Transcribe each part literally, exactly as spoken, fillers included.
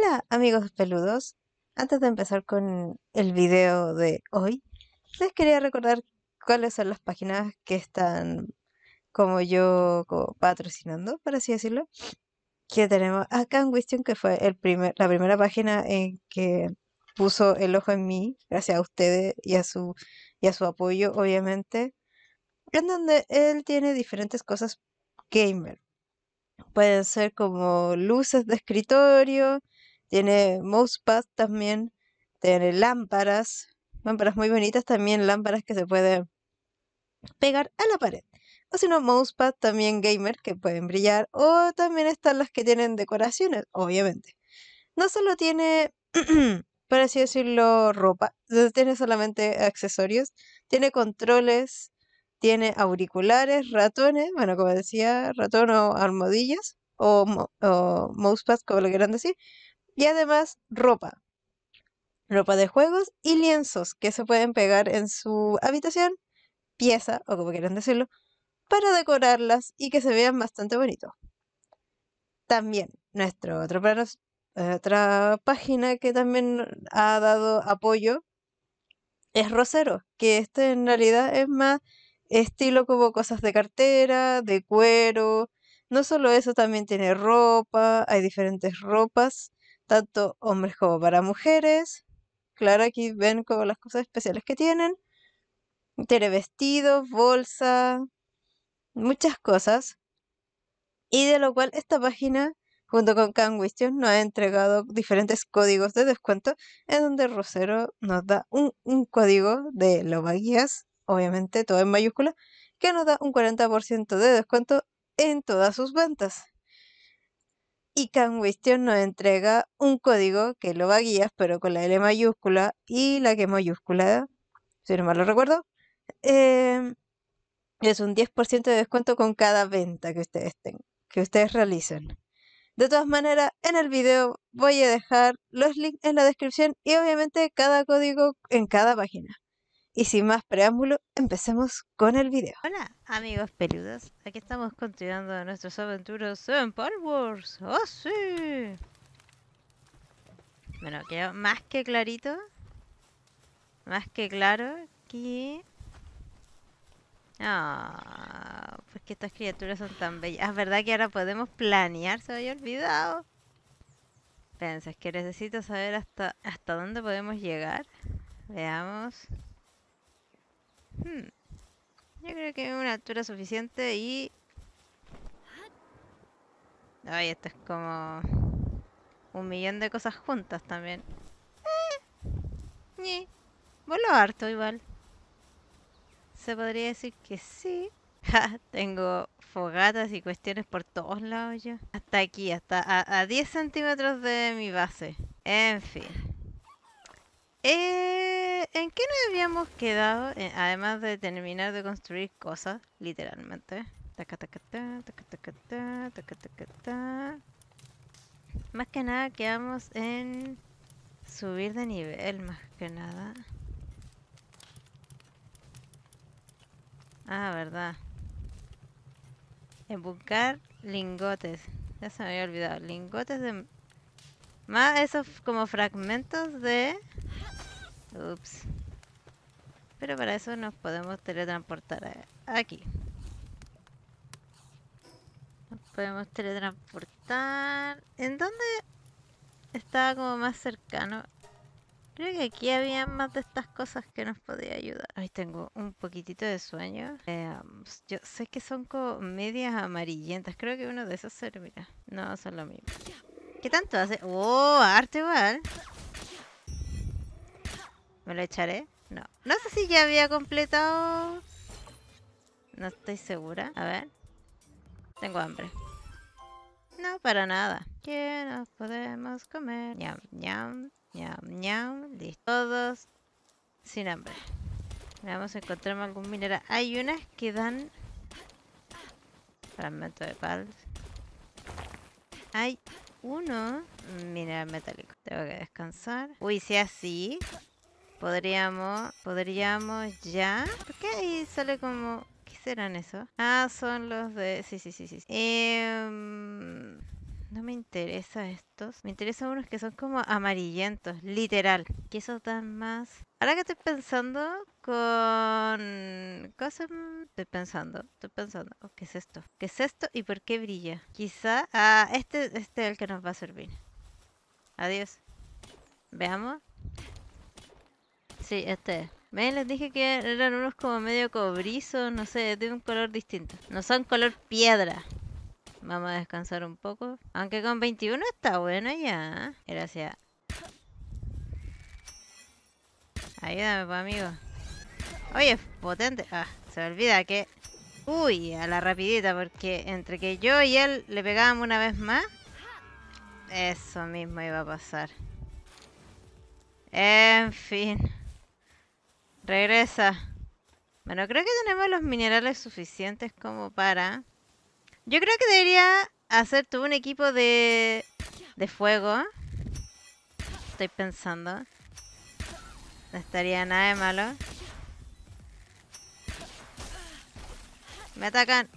Hola amigos peludos, antes de empezar con el video de hoy, les quería recordar cuáles son las páginas que están como yo como patrocinando, por así decirlo. Que tenemos a CanWistion, que fue el primer, la primera página en que puso el ojo en mí, gracias a ustedes y a su, y a su apoyo, obviamente. En donde él tiene diferentes cosas gamer. Pueden ser como luces de escritorio, tiene mousepad también, tiene lámparas, lámparas muy bonitas también, lámparas que se pueden pegar a la pared. O si no, mousepad también gamer que pueden brillar, o también están las que tienen decoraciones, obviamente. No solo tiene, por así decirlo, ropa, tiene solamente accesorios, tiene controles, tiene auriculares, ratones, bueno, como decía, ratón o almohadillas, o, mo o mousepad, como lo quieran decir. Y además, ropa. Ropa de juegos y lienzos que se pueden pegar en su habitación, pieza, o como quieran decirlo, para decorarlas y que se vean bastante bonitos. También, nuestra otra, otra página que también ha dado apoyo es Rsero, que este en realidad es más estilo como cosas de cartera, de cuero. No solo eso, también tiene ropa, hay diferentes ropas, tanto hombres como para mujeres. Claro, aquí ven como las cosas especiales que tienen. Tiene vestidos, bolsa, muchas cosas, y de lo cual esta página junto con CanWistion nos ha entregado diferentes códigos de descuento, en donde Rsero nos da un, un código de Lobaguías, obviamente todo en mayúscula, que nos da un cuarenta por ciento de descuento en todas sus ventas. Y CanWistion nos entrega un código que Lobaguías, pero con la L mayúscula y la G mayúscula, si no mal lo recuerdo, eh, es un diez por ciento de descuento con cada venta que ustedes tengan, que ustedes realicen. De todas maneras, en el video voy a dejar los links en la descripción y obviamente cada código en cada página. Y sin más preámbulo, empecemos con el video. Hola amigos peludos, aquí estamos continuando nuestros aventuros en Power Wars. ¡Oh sí! Bueno, quedó más que clarito, más que claro que... Ah, oh, pues que estas criaturas son tan bellas. Es verdad que ahora podemos planear, se me había olvidado. Pensas que necesito saber hasta, hasta dónde podemos llegar. Veamos. Hmm. Yo creo que hay una altura suficiente y... Ay, esto es como... un millón de cosas juntas también. Eh. Ñe. Vuelo harto igual. Se podría decir que sí. Ja, tengo fogatas y cuestiones por todos lados ya. Hasta aquí, hasta a, a diez centímetros de mi base. En fin. Eh, ¿En qué nos habíamos quedado? Eh, además de terminar de construir cosas, literalmente. Más que nada quedamos en subir de nivel, más que nada. Ah, verdad. En buscar lingotes. Ya se me había olvidado. Lingotes de... Más esos como fragmentos de... Ups. Pero para eso nos podemos teletransportar aquí. Nos podemos teletransportar... ¿En dónde estaba como más cercano? Creo que aquí había más de estas cosas que nos podía ayudar. Ay, tengo un poquitito de sueño. Eh, yo sé que son como medias amarillentas. Creo que uno de esos será, mira. No, son lo mismo. ¿Qué tanto hace? ¡Oh, arte igual! ¿Me lo echaré? No. No sé si ya había completado... No estoy segura. A ver. Tengo hambre. No, para nada. ¿Qué nos podemos comer? Ñam, ñam. Ñam, ñam, listo. Todos sin hambre. Vamos a encontrarme algún mineral. Hay unas que dan fragmento de pals. Hay uno mineral metálico. Tengo que descansar. Uy, si así podríamos, podríamos ya. ¿Por qué ahí sale como? ¿Qué serán esos? Ah, son los de... Sí, sí, sí, sí. Eh... No me interesa estos. Me interesan unos que son como amarillentos, literal. Que esos dan más... Ahora que estoy pensando con... cosas... Estoy pensando, estoy pensando. Oh, ¿qué es esto? ¿Qué es esto y por qué brilla? Quizá... Ah, este, este es el que nos va a servir. Adiós. Veamos. Sí, este es. ¿Ven? Les dije que eran unos como medio cobrizos, no sé, de un color distinto. No son color piedra. Vamos a descansar un poco. Aunque con veintiuno está bueno ya. Gracias. Ayúdame, pues, amigo. Oye, es potente. Ah, se me olvida que... Uy, a la rapidita, porque entre que yo y él le pegábamos una vez más... Eso mismo iba a pasar. En fin... Regresa. Bueno, creo que tenemos los minerales suficientes como para... Yo creo que debería hacer todo un equipo de... de fuego. Estoy pensando. No estaría nada de malo. Me atacan.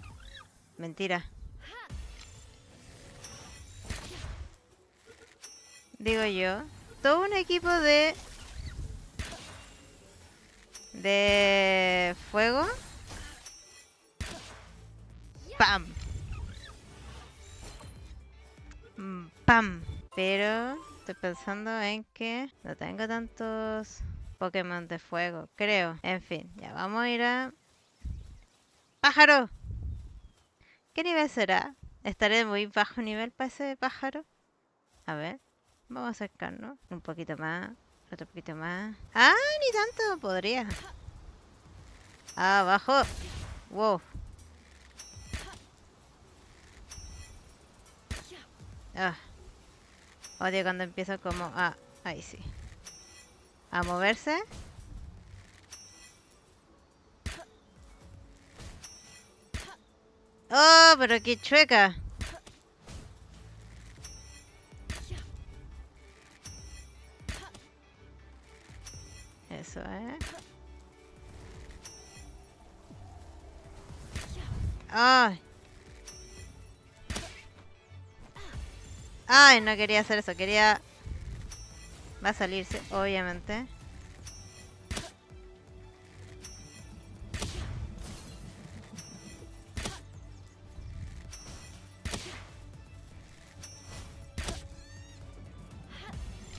Mentira. Digo yo. Todo un equipo de... de fuego. Pam. Pam. Pero estoy pensando en que no tengo tantos Pokémon de fuego, creo. En fin, ya vamos a ir a... ¡Pájaro! ¿Qué nivel será? ¿Estaré de muy bajo nivel para ese pájaro? A ver, vamos a acercarnos un poquito más. Otro poquito más. ¡Ah! Ni tanto. Podría. Abajo. Wow. Ah. Odio cuando empiezo como... Ah, ahí sí. A moverse. ¡Oh! Pero qué chueca. Eso, ¿eh? ¡Ay! ¡Ay! No quería hacer eso. Quería... Va a salirse, obviamente.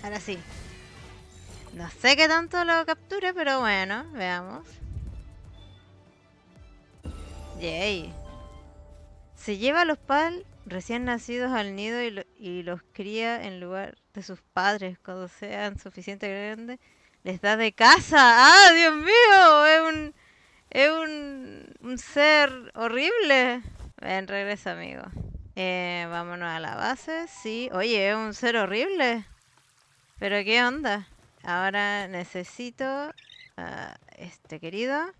Ahora sí. No sé qué tanto lo capture, pero bueno, veamos. Yay. Se lleva a los Pals recién nacidos al nido y, lo, y los cría en lugar de sus padres. Cuando sean suficiente grandes, les da de casa. ¡Ah, Dios mío! Es un... Es un... un ser horrible. Ven, regresa, amigo. Eh, vámonos a la base, sí. Oye, es un ser horrible. Pero qué onda. Ahora necesito a este querido.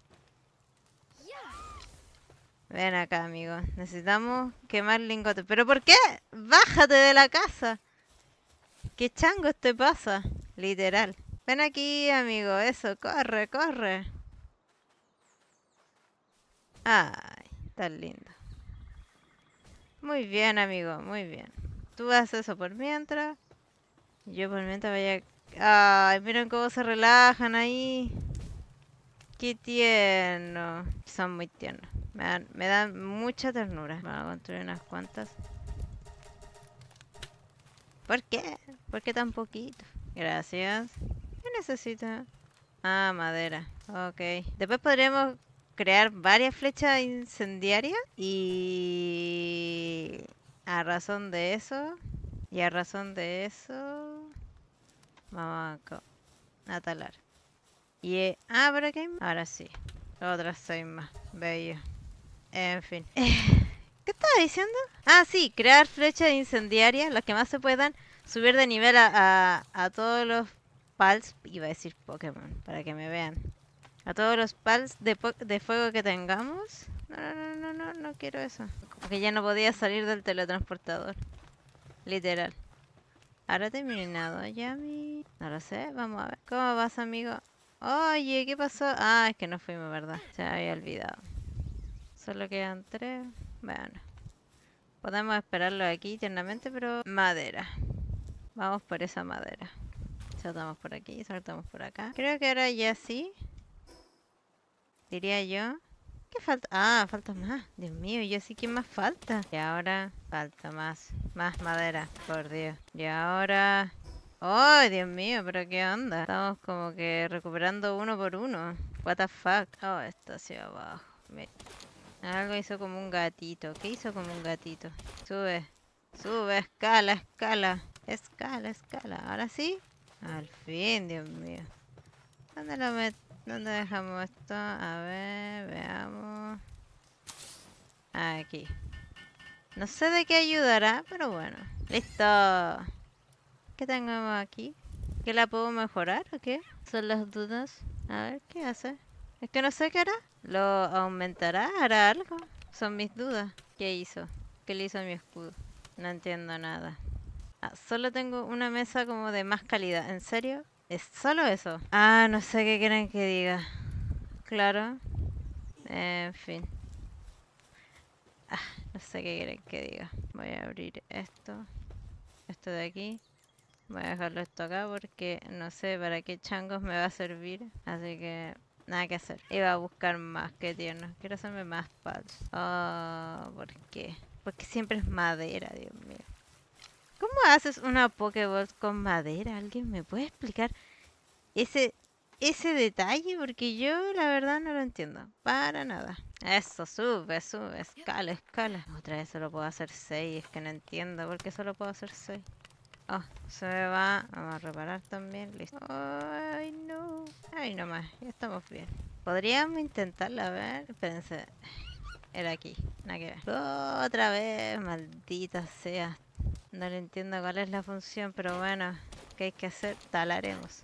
Ven acá, amigo. Necesitamos quemar lingotes. ¿Pero por qué? ¡Bájate de la casa! ¿Qué changos te pasa? Literal. Ven aquí, amigo. Eso. Corre, corre. Ay, tan lindo. Muy bien, amigo. Muy bien. Tú haces eso por mientras. Yo por mientras vaya... Ay, miren cómo se relajan ahí. Qué tierno. Son muy tiernos. Me dan, me dan mucha ternura. Vamos a construir unas cuantas. ¿Por qué? ¿Por qué tan poquito? Gracias. ¿Qué necesita? Ah, madera. Ok. Después podríamos crear varias flechas incendiarias. Y... A razón de eso. Y a razón de eso... Vamos a talar. Y... Eh, ah, pero aquí hay más. Ahora sí. Otras seis más. Bello. En fin. Eh, ¿Qué estaba diciendo? Ah, sí. Crear flechas incendiarias. Las que más se puedan. Subir de nivel a, a, a todos los Pals. Iba a decir Pokémon. Para que me vean. A todos los Pals de, de fuego que tengamos. No, no, no, no. No quiero eso. Como que ya no podía salir del teletransportador. Literal. Ahora terminado ya mi... No lo sé, vamos a ver. ¿Cómo vas, amigo? Oye, ¿qué pasó? Ah, es que no fuimos, ¿verdad? Se me había olvidado. Solo quedan tres. Bueno. Podemos esperarlo aquí tiernamente, pero... madera. Vamos por esa madera. Saltamos por aquí, saltamos por acá. Creo que ahora ya sí. Diría yo. ¿Qué falta? Ah, falta más. Dios mío, yo sí que más falta. Y ahora falta más. Más madera, por Dios. Y ahora... ¡oh, Dios mío! ¿Pero qué onda? Estamos como que recuperando uno por uno. What the fuck. Oh, esto hacia abajo. Me... algo hizo como un gatito. ¿Qué hizo como un gatito? Sube. Sube, escala, escala. Escala, escala. ¿Ahora sí? Al fin, Dios mío. ¿Dónde lo met... ¿dónde dejamos esto? A ver, veamos. Aquí. No sé de qué ayudará, pero bueno. ¡Listo! ¿Qué tenemos aquí? ¿Que la puedo mejorar o qué? Son las dudas. A ver, ¿qué hace? Es que no sé qué hará. ¿Lo aumentará? ¿Hará algo? Son mis dudas. ¿Qué hizo? ¿Qué le hizo a mi escudo? No entiendo nada. Ah, solo tengo una mesa como de más calidad. ¿En serio? ¿Es solo eso? Ah, no sé qué quieren que diga. Claro. En fin. Ah, no sé qué quieren que diga. Voy a abrir esto. Esto de aquí. Voy a dejarlo esto acá porque no sé para qué changos me va a servir. Así que nada que hacer. Iba a buscar más, qué tierno. Quiero hacerme más pals. Oh, ¿por qué? Porque siempre es madera, Dios mío. ¿Cómo haces una Pokéball con madera? ¿Alguien me puede explicar ese, ese detalle? Porque yo la verdad no lo entiendo. Para nada. Eso, sube, sube, escala, escala. Otra vez solo puedo hacer seis. Es que no entiendo por qué solo puedo hacer seis. Oh, se me va. Vamos a reparar también. Listo. Ay, no. Ay, nomás. Ya estamos bien. Podríamos intentarlo. A ver. Espérense. Era aquí. Nada que ver. Oh, otra vez. Maldita sea. No le entiendo cuál es la función, pero bueno, ¿qué hay que hacer? Talaremos.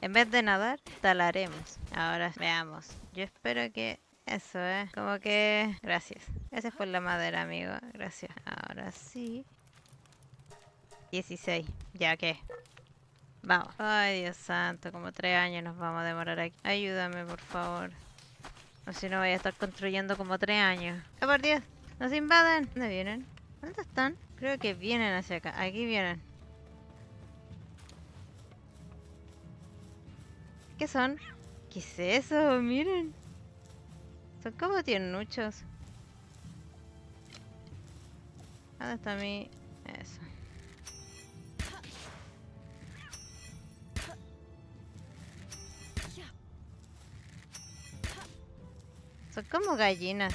En vez de nadar, talaremos. Ahora veamos. Yo espero que eso, ¿eh? Como que... gracias. Gracias por la madera, amigo. Gracias. Ahora sí. dieciséis. Ya que... vamos. Ay, Dios santo. Como tres años nos vamos a demorar aquí. Ayúdame, por favor. O si no voy a estar construyendo como tres años. ¡Oh, por Dios! ¡Nos invaden! ¿Dónde vienen? ¿Dónde están? Creo que vienen hacia acá. Aquí vienen. ¿Qué son? ¿Qué es eso? Miren. Son como tiernuchos. ¿Dónde está mi...? Eso. Son como gallinas.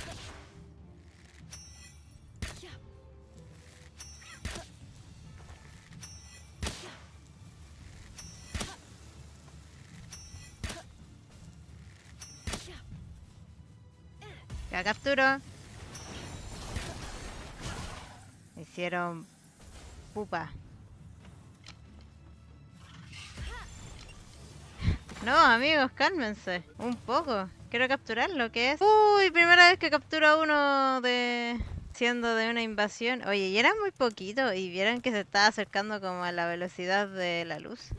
La capturo. Hicieron pupa. No, amigos, cálmense. Un poco. Quiero capturar lo que es. Uy, primera vez que capturo a uno de... siendo de una invasión. Oye, y era muy poquito. Y vieron que se estaba acercando como a la velocidad de la luz.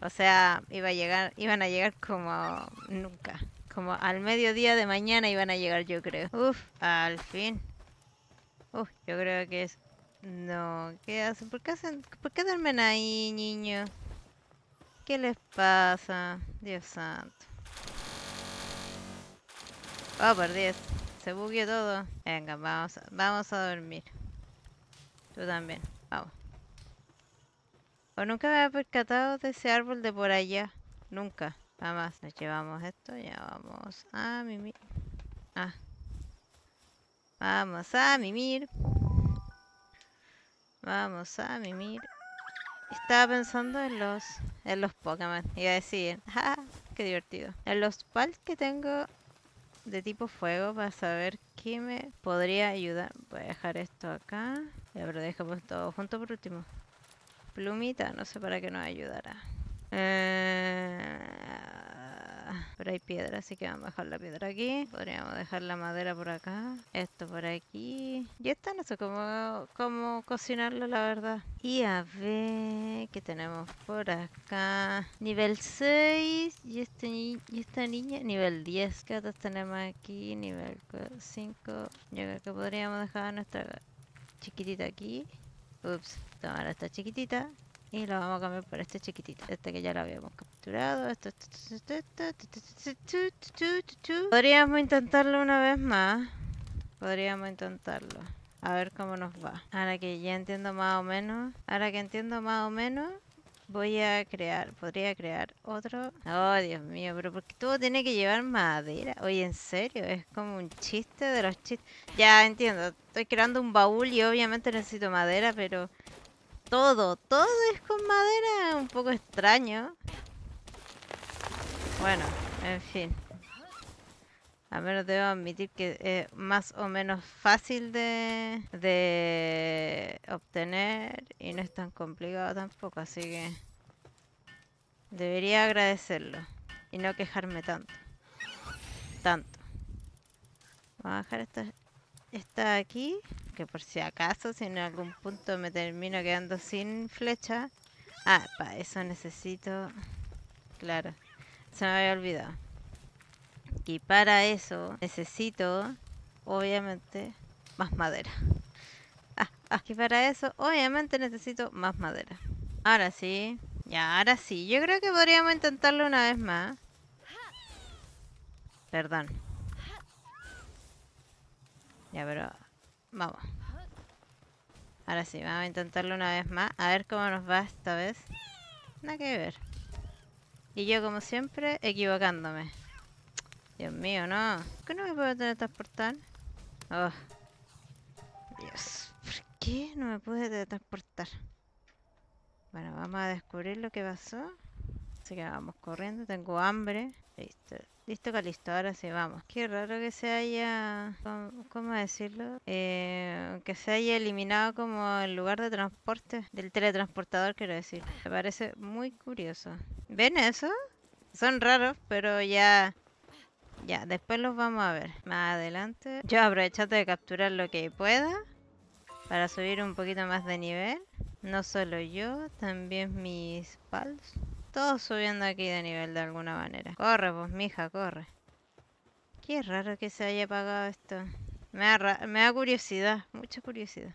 O sea, iba a llegar... iban a llegar como nunca. Como al mediodía de mañana iban a llegar, yo creo. Uf, al fin. Uf, yo creo que es... no, ¿qué hacen? ¿Por qué hacen? ¿Por qué duermen ahí, niños? ¿Qué les pasa? Dios santo. Oh, por diez. Se bugueó todo. Venga, vamos a, vamos a dormir. Tú también. Vamos. O nunca me había percatado de ese árbol de por allá. Nunca. Nada más, nos llevamos esto, ya vamos a mimir. Ah. Vamos a mimir. Vamos a mimir. Estaba pensando en los... en los Pokémon. Iba a decir, ¡ja! ¡Qué divertido! En los pals que tengo de tipo fuego para saber qué me podría ayudar. Voy a dejar esto acá. Ya, pero dejamos todo junto por último. Plumita, no sé para qué nos ayudará. Eh... Pero hay piedra, así que vamos a dejar la piedra aquí. Podríamos dejar la madera por acá. Esto por aquí. Y esta no sé cómo, cómo cocinarlo, la verdad. Y a ver, ¿qué tenemos por acá? Nivel seis. Y, este ni y esta niña, nivel diez. ¿Qué otros tenemos aquí? Nivel cinco. Yo creo que podríamos dejar nuestra chiquitita aquí. Ups, ahora está chiquitita. Y la vamos a cambiar por esta chiquitita. Esta que ya la habíamos capturado. Podríamos intentarlo una vez más. Podríamos intentarlo. A ver cómo nos va. Ahora que ya entiendo más o menos. Ahora que entiendo más o menos. Voy a crear, podría crear otro. Oh, Dios mío, pero ¿por qué todo tiene que llevar madera? Oye, en serio, es como un chiste de los chistes. Ya entiendo, estoy creando un baúl y obviamente necesito madera, pero todo, todo es con madera, un poco extraño. Bueno, en fin. Al menos debo admitir que es más o menos fácil de, de obtener y no es tan complicado tampoco, así que debería agradecerlo y no quejarme tanto. Tanto. Vamos a dejar esta, esta aquí, que por si acaso, si en algún punto me termino quedando sin flecha. Ah, para eso necesito... Claro, se me había olvidado. Y para eso necesito, obviamente, más madera. Ah, ah, y para eso, obviamente, necesito más madera. Ahora sí. Ya, ahora sí. Yo creo que podríamos intentarlo una vez más. Perdón. Ya, pero... Vamos. Ahora sí, vamos a intentarlo una vez más. A ver cómo nos va esta vez. Nada que ver. Y yo, como siempre, equivocándome. Dios mío, no. ¿Por qué no me puedo teletransportar? Oh. Dios. ¿Por qué no me pude teletransportar? Bueno, vamos a descubrir lo que pasó. Así que vamos corriendo. Tengo hambre. Listo. Listo que listo. Ahora sí, vamos. Qué raro que se haya... ¿Cómo, cómo decirlo? Eh, que se haya eliminado como el lugar de transporte. Del teletransportador, quiero decir. Me parece muy curioso. ¿Ven eso? Son raros, pero ya... Ya, después los vamos a ver. Más adelante. Yo aprovechate de capturar lo que pueda. Para subir un poquito más de nivel. No solo yo, también mis pals. Todos subiendo aquí de nivel de alguna manera. Corre pues, mija, corre. Qué raro que se haya apagado esto. Me da, ra me da curiosidad, mucha curiosidad.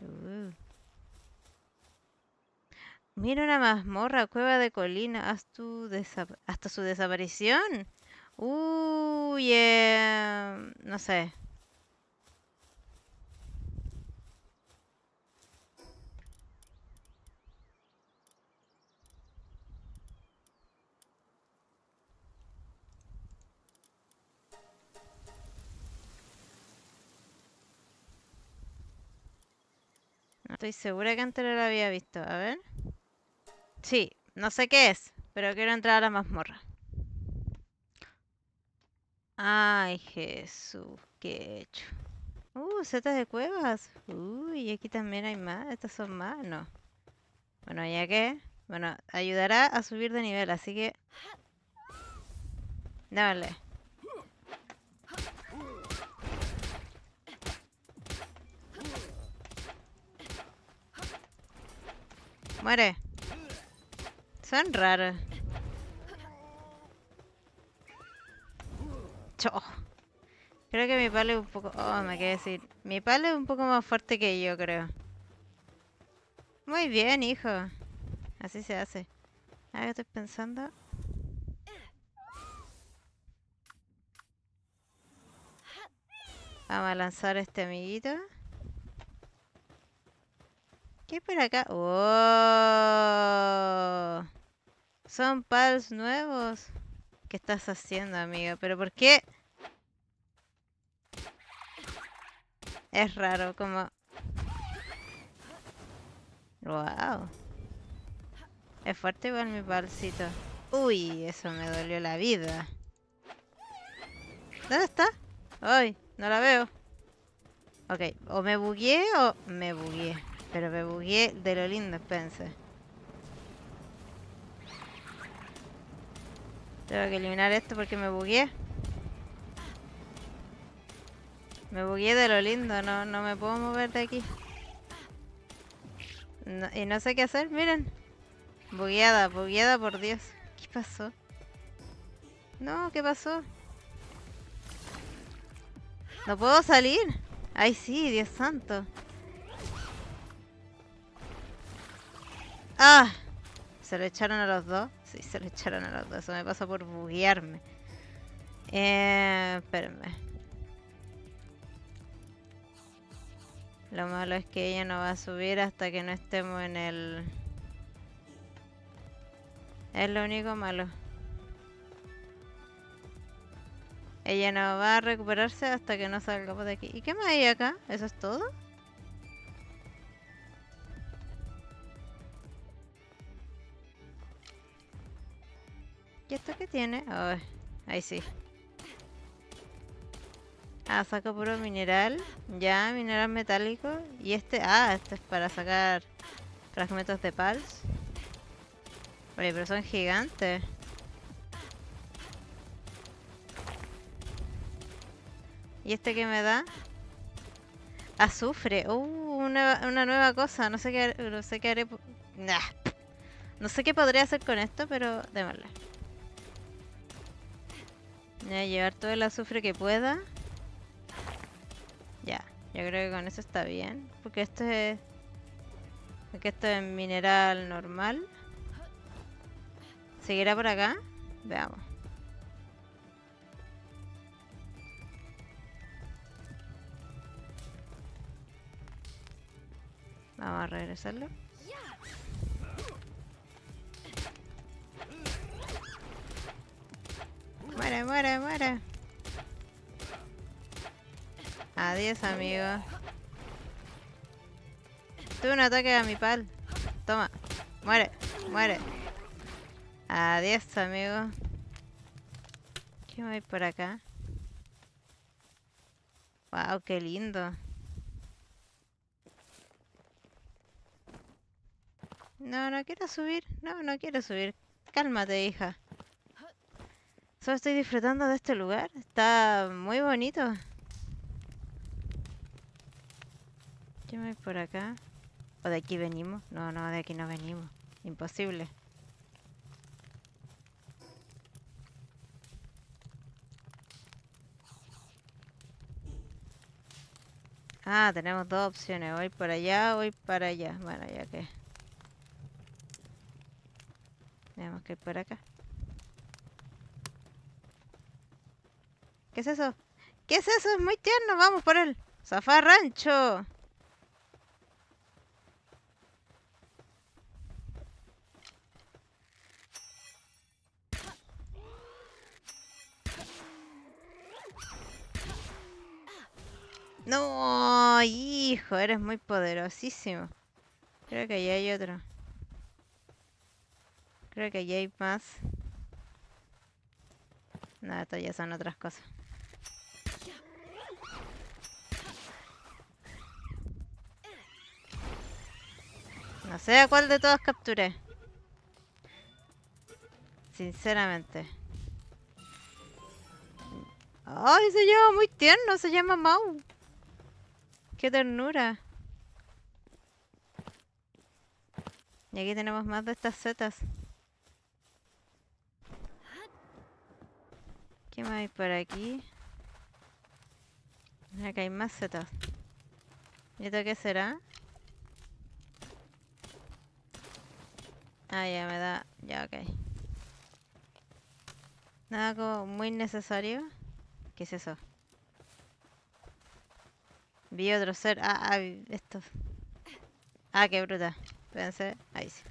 Uh. Mira una mazmorra, cueva de colina. Haz tu hasta su desaparición. Uy, uh, yeah. No sé. No estoy segura que antes no lo había visto. A ver. Sí, no sé qué es, pero quiero entrar a la mazmorra. Ay, Jesús, qué he hecho. Uh, setas de cuevas. Uy, aquí también hay más. Estas son más, no. Bueno, ya que. Bueno, ayudará a subir de nivel, así que. Dale. Muere. Son raros. Cho. Creo que mi palo es un poco... Oh, me quedé decir. Mi palo es un poco más fuerte que yo, creo. Muy bien, hijo. Así se hace. Ahora que estoy pensando... Vamos a lanzar a este amiguito. ¿Qué hay por acá? ¡Oh! Son pals nuevos. ¿Qué estás haciendo, amiga? ¿Pero por qué? Es raro, como... ¡Wow! Es fuerte igual mi palcito. ¡Uy! Eso me dolió la vida. ¿Dónde está? ¡Ay! No la veo. Ok. O me bugueé o me bugueé. Pero me bugueé de lo lindo, pensé. Tengo que eliminar esto porque me bugueé. Me bugueé de lo lindo, no, no me puedo mover de aquí. No, y no sé qué hacer, miren. Bugueada, bugueada por Dios. ¿Qué pasó? No, ¿qué pasó? No puedo salir. Ay sí, Dios santo. Ah, se lo echaron a los dos. Sí, se lo echaron a los dos. Eso me pasó por buguearme. Eh, espérenme. Lo malo es que ella no va a subir hasta que no estemos en el... Es lo único malo. Ella no va a recuperarse hasta que no salgamos de aquí. ¿Y qué más hay acá? ¿Eso es todo? ¿Y esto qué tiene? Oh, ahí sí. Ah, saca puro mineral. Ya, mineral metálico. Y este... Ah, este es para sacar fragmentos de Pals. Oye, pero son gigantes. ¿Y este qué me da? Azufre. Uh, una, una nueva cosa. No sé qué, no sé qué haré... Nah. No sé qué podría hacer con esto, pero démosle. Voy a llevar todo el azufre que pueda. Ya, yo creo que con eso está bien. Porque esto es... Porque esto es mineral normal. ¿Seguirá por acá? Veamos. Vamos a regresarlo. Muere, muere, muere. Adiós, amigo. Tuve un ataque a mi pal. Toma. Muere, muere. Adiós, amigo. ¿Qué hay por acá? Wow, qué lindo. No, no quiero subir. No, no quiero subir. Cálmate, hija. Solo estoy disfrutando de este lugar. Está muy bonito. ¿Qué hay por acá? ¿O de aquí venimos? No, no, de aquí no venimos. Imposible. Ah, tenemos dos opciones. Voy para allá, voy para allá. Bueno, ya que... Tenemos que ir por acá. ¿Qué es eso? ¿Qué es eso? Es muy tierno. Vamos por él. ¡Zafarrancho! No, hijo, eres muy poderosísimo. Creo que allá hay otro. Creo que allá hay más. No, esto ya son otras cosas. No sé a cuál de todos capturé. Sinceramente. Ay, se llama muy tierno, se llama Mau. ¡Qué ternura! Y aquí tenemos más de estas setas. ¿Qué más hay por aquí? Acá hay más setas. ¿Y esto qué será? Ah, ya me da... Ya, ok. Nada como muy necesario. ¿Qué es eso? Vi otro ser. Ah, ah, esto. Ah, qué bruta. Pensé. Ahí sí.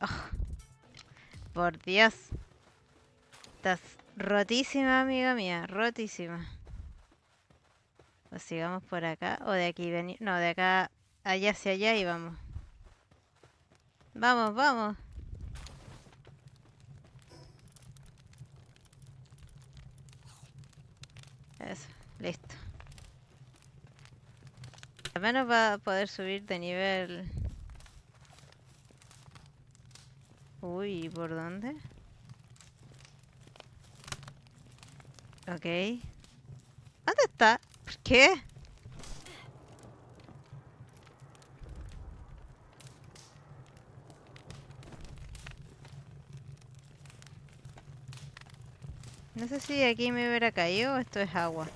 Oh. Por Dios. Estás rotísima, amiga mía. Rotísima. O sigamos por acá. O de aquí venir. No, de acá. Allá hacia allá y vamos. Vamos, vamos. Eso, listo. Al menos va a poder subir de nivel. Uy, ¿por dónde? Ok. ¿Dónde está? ¿Por qué? No sé si aquí me hubiera caído o esto es agua.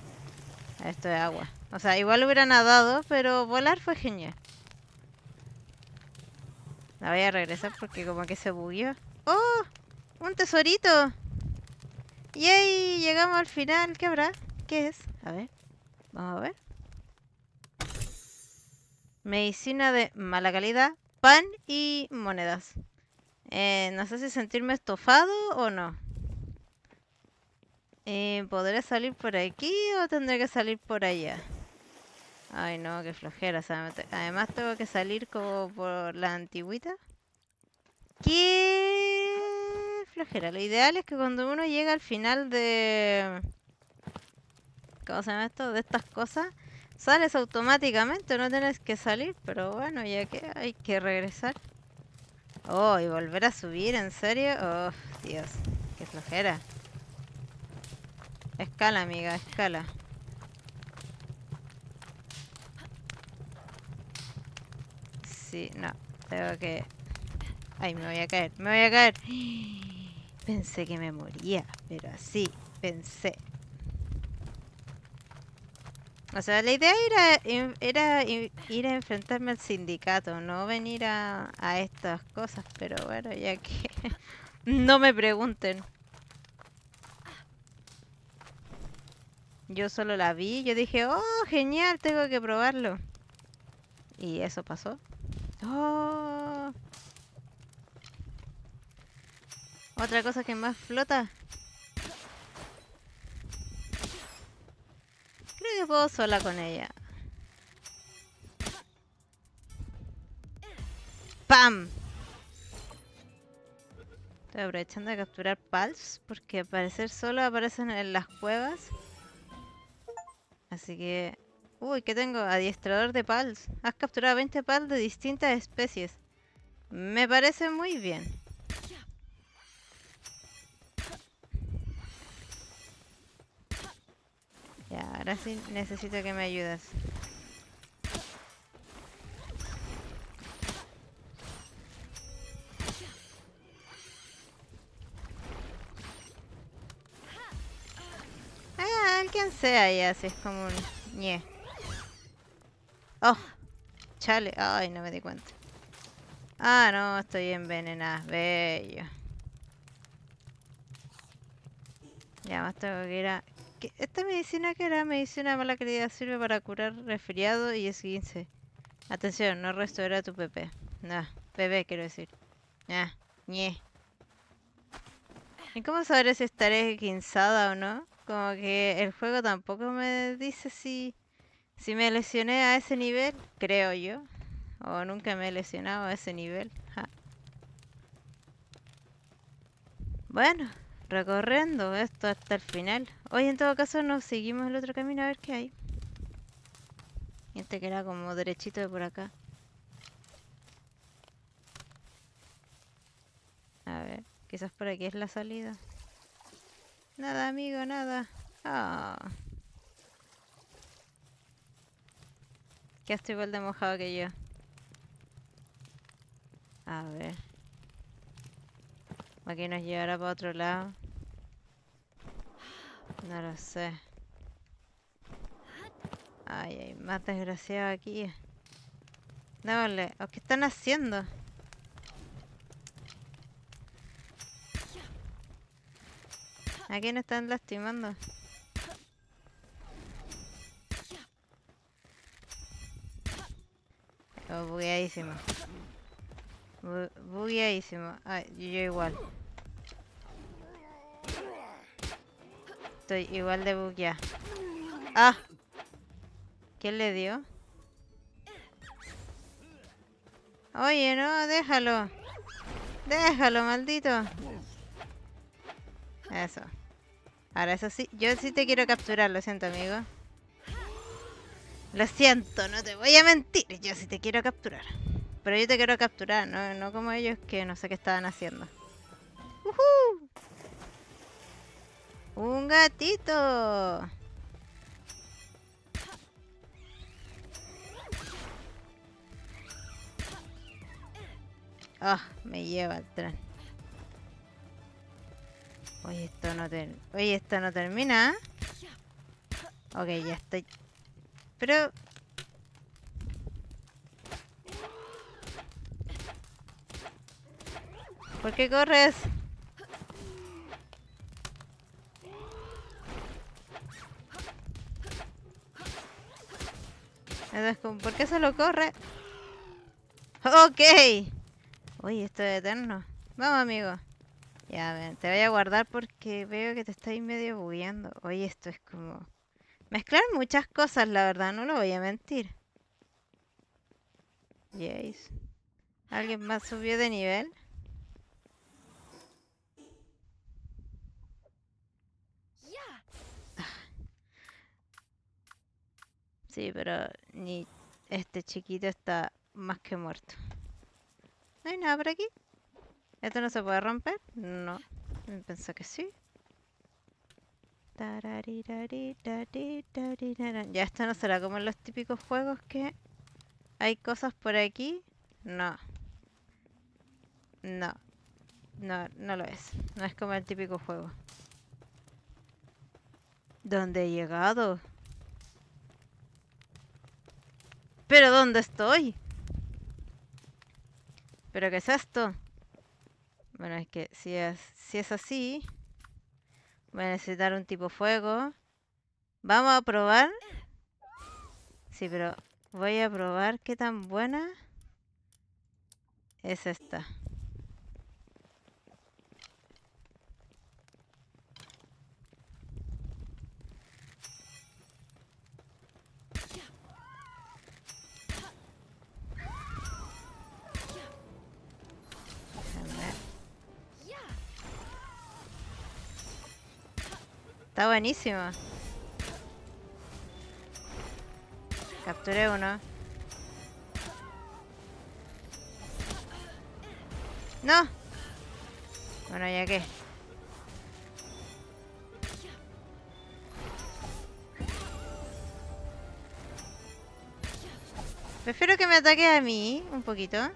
Esto es agua. O sea, igual hubiera nadado, pero volar fue genial. La voy a regresar porque como que se bugueó. ¡Oh! ¡Un tesorito! ¡Yay! Llegamos al final. ¿Qué habrá? ¿Qué es? A ver. Vamos a ver. Medicina de mala calidad, pan y monedas. Eh, no sé si sentirme estofado o no. Eh, ¿Podré salir por aquí o tendré que salir por allá? Ay no, qué flojera. Además tengo que salir como por la antigüita. ¡Qué flojera! Lo ideal es que cuando uno llega al final de... ¿Cómo se llama esto? De estas cosas, sales automáticamente, no tienes que salir. Pero bueno, ya que hay que regresar. Oh, y volver a subir, ¿en serio? Oh, Dios, qué flojera. Escala, amiga, escala. Sí, no, tengo que... Ay, me voy a caer, me voy a caer. Pensé que me moría, pero así, pensé. O sea, la idea era, era ir a enfrentarme al sindicato, no venir a, a estas cosas, pero bueno, ya que... no me pregunten. Yo solo la vi, yo dije, oh, genial, tengo que probarlo. Y eso pasó. Oh. Otra cosa que más flota. Creo que puedo sola con ella. ¡Pam! Estoy aprovechando de capturar Pals, porque aparecer solo aparecen en las cuevas. Así que... Uy, ¿qué tengo? Adiestrador de Pals. Has capturado veinte Pals de distintas especies. Me parece muy bien. Ya, ahora sí necesito que me ayudes. Ah, alguien sea ya, si es como un... ñe. Oh, chale. Ay, no me di cuenta. Ah, no, estoy envenenada. Bello. Ya, más tengo que ir a... Esta medicina que era medicina de mala calidad sirve para curar resfriado y esguince. Atención, no restaura tu P P. Nah, P P quiero decir. Nah, ñe. ¿Y cómo sabré si estaré esguinzada o no? Como que el juego tampoco me dice si, si me lesioné a ese nivel, creo yo. O nunca me he lesionado a ese nivel. Ja. Bueno. Recorriendo esto hasta el final. Hoy en todo caso nos seguimos el otro camino a ver qué hay. Este que era como derechito de por acá. A ver, quizás por aquí es la salida. Nada, amigo, nada. Oh. Que estoy igual de mojado que yo. A ver. Aquí nos llevará para otro lado. No lo sé. Ay, hay más desgraciados aquí. Démosle. ¿Qué están haciendo? ¿A quién están lastimando? Oh, bugueadísimo. Bu bugueadísimo. Ay, yo igual. Estoy igual de bugueada. ¡Ah! ¿Quién le dio? Oye, no, déjalo. Déjalo, maldito. Eso. Ahora, eso sí. Yo sí te quiero capturar, lo siento, amigo. Lo siento, no te voy a mentir. Yo sí te quiero capturar. Pero yo te quiero capturar, no, no como ellos que no sé qué estaban haciendo. ¡Uhú! ¡Un gatito! Ah, oh, me lleva el tren. Oye, esto no te... Oye, esto no termina. Ok, ya estoy. Pero... ¿por qué corres? Entonces, ¿por qué solo corre? Ok. Uy, esto es eterno. Vamos, amigo. Ya, ven, te voy a guardar porque veo que te estoy medio bugueando. Oye, esto es como... mezclar muchas cosas, la verdad. No lo voy a mentir. Yes. ¿Alguien más subió de nivel? Sí, pero ni este chiquito está más que muerto. ¿No hay nada por aquí? ¿Esto no se puede romper? No, pensé que sí. Ya esto no será como en los típicos juegos que hay cosas por aquí. No. No. No, no lo es. No es como el típico juego. ¿Dónde he llegado? ¿Pero dónde estoy? ¿Pero qué es esto? Bueno, es que si es, si es así, voy a necesitar un tipo fuego. Vamos a probar. Sí, pero voy a probar qué tan buena es esta. Está buenísimo. Capturé uno. ¡No! Bueno, ¿ya qué? Prefiero que me ataque a mí un poquito.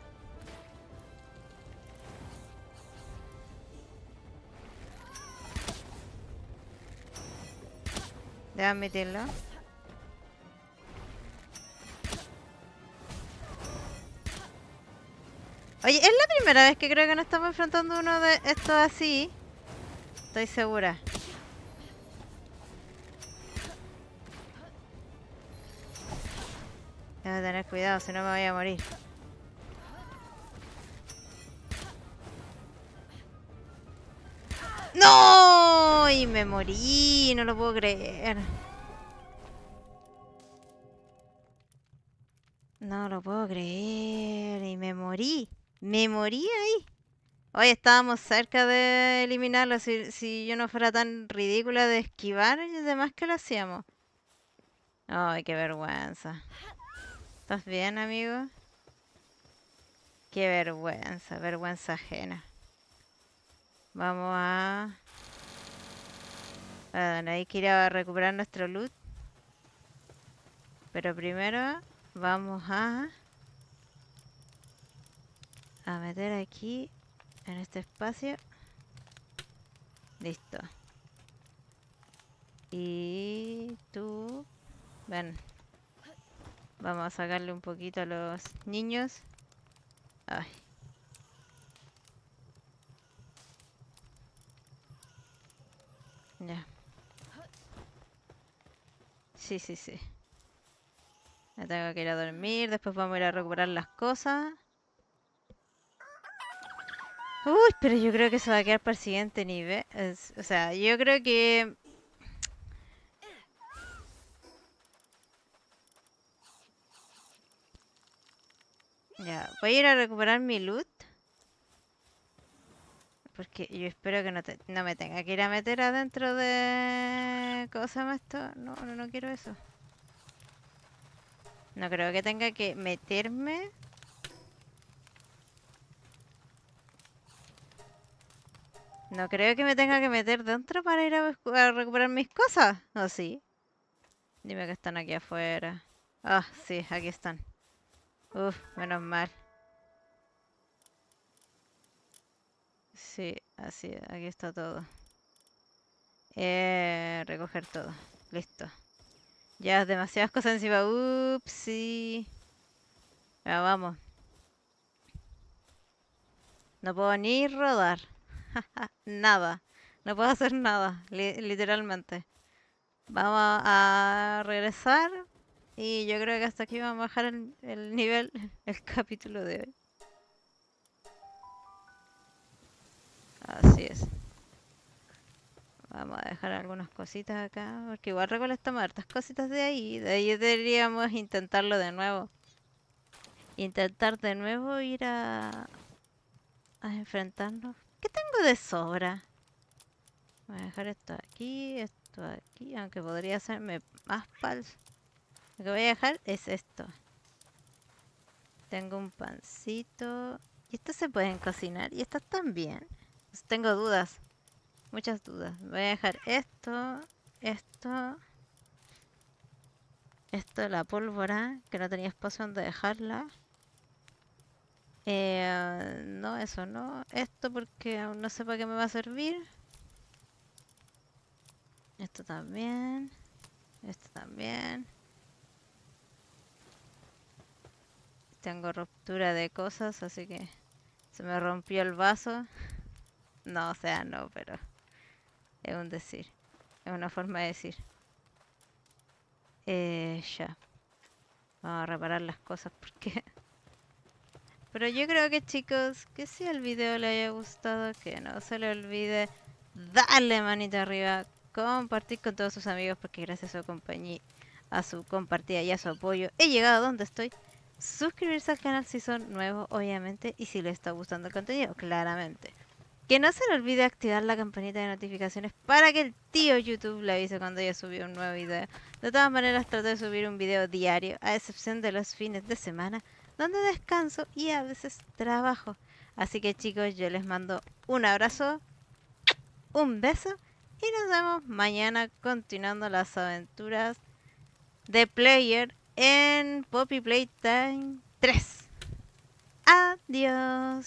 Déjame meterlo. Oye, es la primera vez que creo que nos estamos enfrentando a uno de estos así. Estoy segura. Debo tener cuidado, si no me voy a morir. ¡No! Y me morí, no lo puedo creer. No lo puedo creer. Y me morí. Me morí ahí. Hoy estábamos cerca de eliminarlo. Si, si yo no fuera tan ridícula de esquivar, además que lo hacíamos. Ay, qué vergüenza. ¿Estás bien, amigo? Qué vergüenza, vergüenza ajena. Vamos a... bueno, hay que ir a recuperar nuestro loot. Pero primero vamos a... a meter aquí, en este espacio. Listo. Y tú... ven. Vamos a sacarle un poquito a los niños. Ay. Ya. Sí, sí, sí. Ya tengo que ir a dormir. Después vamos a ir a recuperar las cosas. Uy, pero yo creo que se va a quedar para el siguiente nivel. Es, o sea, yo creo que... ya, voy a ir a recuperar mi loot. Porque yo espero que no, te, no me tenga que ir a meter adentro de... ¿cómo se llama esto? No, no, no quiero eso. No creo que tenga que meterme. No creo que me tenga que meter dentro para ir a, a recuperar mis cosas. ¿O sí? Dime que están aquí afuera. Ah, oh, sí, aquí están. Uf, menos mal. Sí, así, aquí está todo. Eh, recoger todo. Listo. Ya demasiadas cosas encima. Ups, y... Ya vamos. No puedo ni rodar. Nada. No puedo hacer nada. Li literalmente. Vamos a regresar. Y yo creo que hasta aquí vamos a bajar el, el nivel. El capítulo de hoy. Así es. Vamos a dejar algunas cositas acá. Porque igual recolectamos hartas cositas de ahí. De ahí deberíamos intentarlo de nuevo. Intentar de nuevo ir a... A enfrentarnos. ¿Qué tengo de sobra? Voy a dejar esto aquí, esto aquí. Aunque podría hacerme más pals. Lo que voy a dejar es esto. Tengo un pancito. ¿Y estas se pueden cocinar? ¿Y estas también? Pues tengo dudas. Muchas dudas. Voy a dejar esto. Esto. Esto de la pólvora. Que no tenía espacio donde dejarla. Eh, no, eso no. Esto porque aún no sé para qué me va a servir. Esto también. Esto también. Tengo ruptura de cosas, así que se me rompió el vaso. No, o sea, no, pero es un decir. Es una forma de decir. Eh, ya. Vamos a reparar las cosas porque... Pero yo creo que, chicos, que si el video le haya gustado, que no se le olvide darle manita arriba, compartir con todos sus amigos, porque gracias a su compañía, a su compartida y a su apoyo he llegado a donde estoy. Suscribirse al canal si son nuevos, obviamente, y si les está gustando el contenido, claramente. Que no se le olvide activar la campanita de notificaciones para que el tío YouTube le avise cuando haya subido un nuevo video. De todas maneras, trato de subir un video diario, a excepción de los fines de semana, donde descanso y a veces trabajo. Así que, chicos, yo les mando un abrazo, un beso y nos vemos mañana continuando las aventuras de Player en Poppy Playtime tres. Adiós.